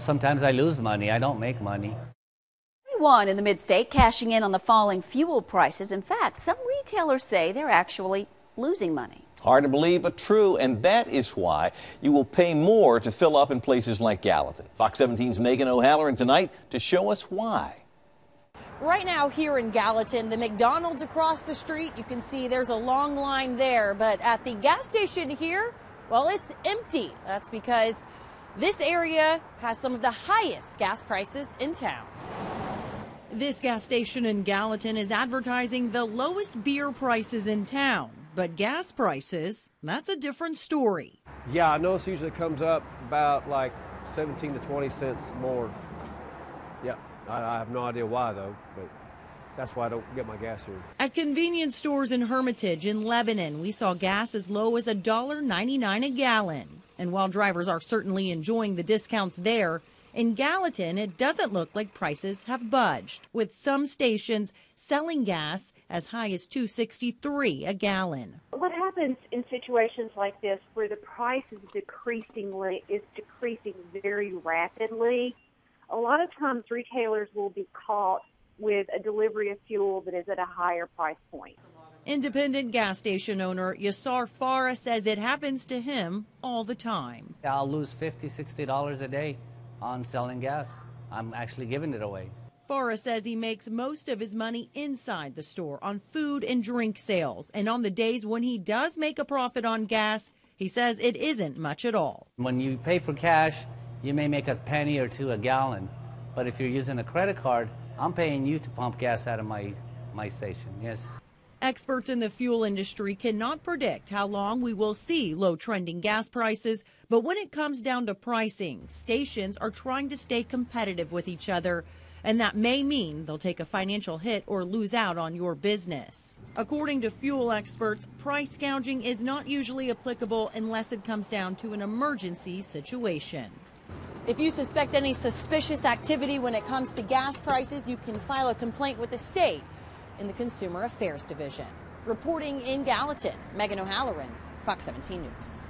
Sometimes I lose money. I don't make money. Everyone in the mid-state cashing in on the falling fuel prices. In fact, some retailers say they're actually losing money. Hard to believe, but true. And that is why you will pay more to fill up in places like Gallatin. Fox 17's Megan O'Halloran tonight to show us why. Right now here in Gallatin, the McDonald's across the street, you can see there's a long line there. But at the gas station here, well, it's empty. That's because this area has some of the highest gas prices in town. This gas station in Gallatin is advertising the lowest beer prices in town. But gas prices, that's a different story. Yeah, I notice usually comes up about like 17 to 20 cents more. Yeah, I have no idea why, though, but that's why I don't get my gas here. At convenience stores in Hermitage in Lebanon, we saw gas as low as $1.99 a gallon. And while drivers are certainly enjoying the discounts there, in Gallatin, it doesn't look like prices have budged, with some stations selling gas as high as $2.63 a gallon. What happens in situations like this where the price is decreasing very rapidly, a lot of times retailers will be caught with a delivery of fuel that is at a higher price point. Independent gas station owner Yassar Farah says it happens to him all the time. I'll lose $50, $60 a day on selling gas. I'm actually giving it away. Farah says he makes most of his money inside the store on food and drink sales. And on the days when he does make a profit on gas, he says it isn't much at all. When you pay for cash, you may make a penny or two a gallon. But if you're using a credit card, I'm paying you to pump gas out of my station, yes. Experts in the fuel industry cannot predict how long we will see low trending gas prices, but when it comes down to pricing, stations are trying to stay competitive with each other, and that may mean they'll take a financial hit or lose out on your business. According to fuel experts, price gouging is not usually applicable unless it comes down to an emergency situation. If you suspect any suspicious activity when it comes to gas prices, you can file a complaint with the state in the Consumer Affairs Division. Reporting in Gallatin, Megan O'Halloran, Fox 17 News.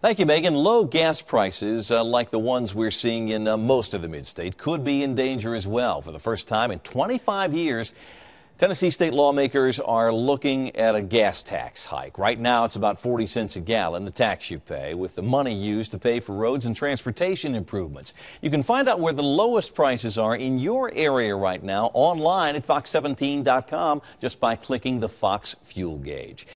Thank you, Megan. Low gas prices like the ones we're seeing in most of the mid-state could be in danger as well. For the first time in 25 years, Tennessee state lawmakers are looking at a gas tax hike. Right now, it's about 40 cents a gallon, the tax you pay, with the money used to pay for roads and transportation improvements. You can find out where the lowest prices are in your area right now online at fox17.com just by clicking the Fox fuel gauge.